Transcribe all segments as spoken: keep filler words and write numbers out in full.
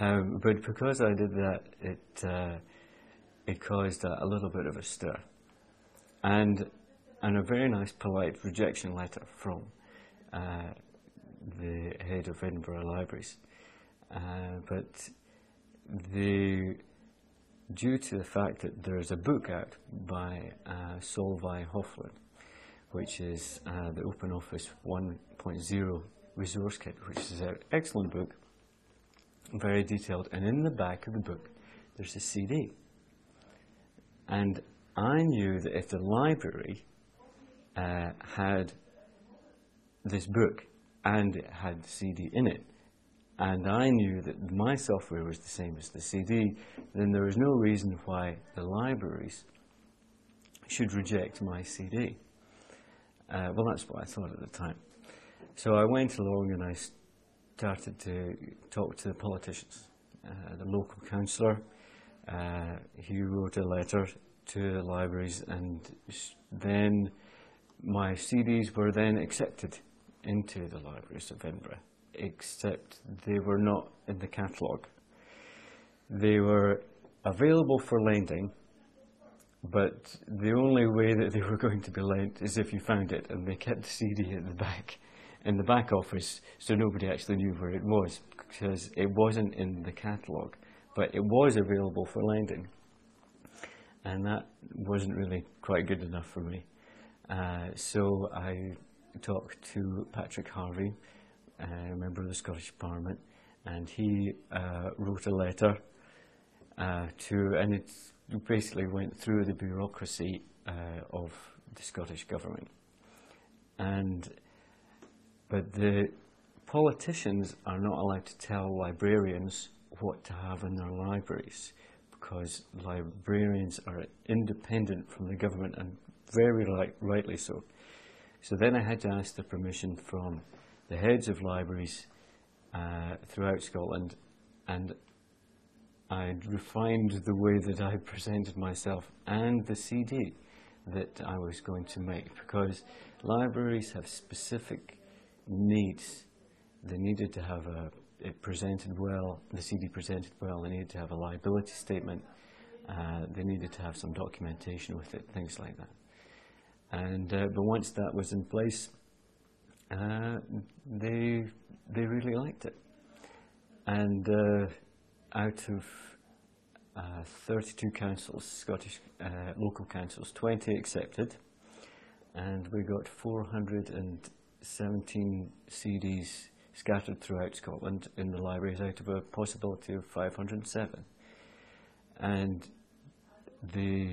Um, but because I did that, it uh, it caused a, a little bit of a stir, and and a very nice, polite rejection letter from uh, the head of Edinburgh Libraries. Uh, but the due to the fact that there is a book out by uh, Solveig Hoffland, which is uh, the Open Office one point oh resource kit, which is an excellent book, very detailed, and in the back of the book there's a C D. And I knew that if the library uh, had this book and it had the C D in it, and I knew that my software was the same as the C D, then there was no reason why the libraries should reject my C D. Uh, well, that's what I thought at the time. So I went along and I started to talk to the politicians. Uh, the local councillor, uh, he wrote a letter to the libraries, and then my C Ds were then accepted into the libraries of Edinburgh, except they were not in the catalogue. They were available for lending, but the only way that they were going to be lent is if you found it, and they kept the C D in the back, in the back office, so nobody actually knew where it was, because it wasn't in the catalogue, but it was available for lending. And that wasn't really quite good enough for me. Uh, so I talked to Patrick Harvey, a member of the Scottish Parliament, and he uh, wrote a letter uh, to, and it basically went through the bureaucracy uh, of the Scottish government. And but the politicians are not allowed to tell librarians what to have in their libraries, because librarians are independent from the government, and very right, rightly so. So then I had to ask the permission from the heads of libraries uh, throughout Scotland, and I'd refined the way that I presented myself and the C D that I was going to make, because libraries have specific needs. They needed to have a, it presented well, the C D presented well, they needed to have a liability statement, uh, they needed to have some documentation with it, things like that. And uh, but once that was in place, Uh, they they really liked it, and uh, out of uh, thirty-two councils, Scottish uh, local councils, twenty accepted, and we got four hundred and seventeen C Ds scattered throughout Scotland in the libraries, out of a possibility of five hundred and seven, and the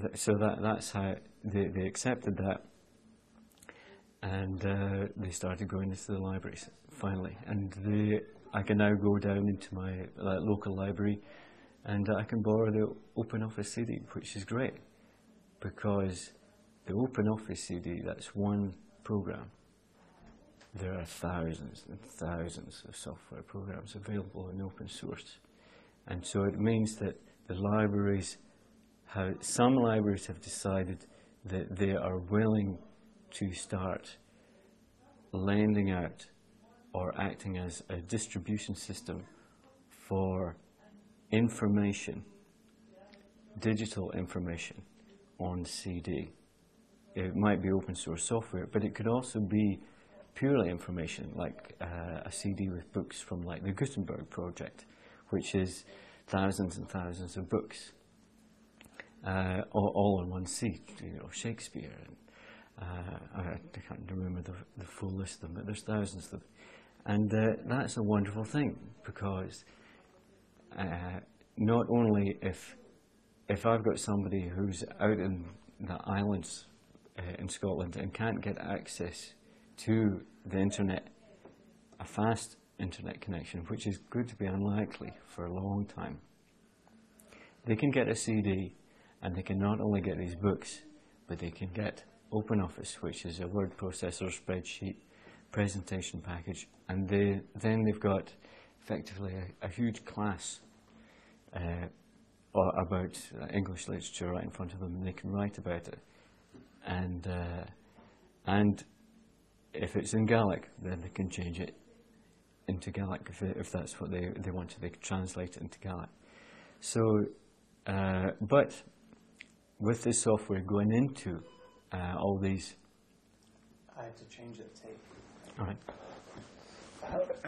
th so that that's how they they accepted that. And uh, they started going into the libraries, finally. And they, I can now go down into my uh, local library, and I can borrow the Open Office C D, which is great, because the Open Office C D, that's one program. There are thousands and thousands of software programs available in open source. And so it means that the libraries, have, some libraries have decided that they are willing to start lending out or acting as a distribution system for information, digital information on C D. It might be open source software, but it could also be purely information, like uh, a C D with books from like the Gutenberg Project, which is thousands and thousands of books, uh, all, all on one C D, you know, Shakespeare. And, Uh, I can't remember the, the full list of them, but there's thousands of them. And uh, that's a wonderful thing, because uh, not only if if I've got somebody who's out in the islands uh, in Scotland and can't get access to the internet, a fast internet connection, which is going to be unlikely for a long time, they can get a C D, and they can not only get these books, but they can get Open Office, which is a word processor, spreadsheet, presentation package, and they, then they've got effectively a, a huge class uh, about English literature right in front of them, and they can write about it. And uh, and if it's in Gaelic, then they can change it into Gaelic if, they, if that's what they, they wanted. They could translate it into Gaelic. So, uh, but with this software going into uh, all these... I had to change the tape. All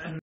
right.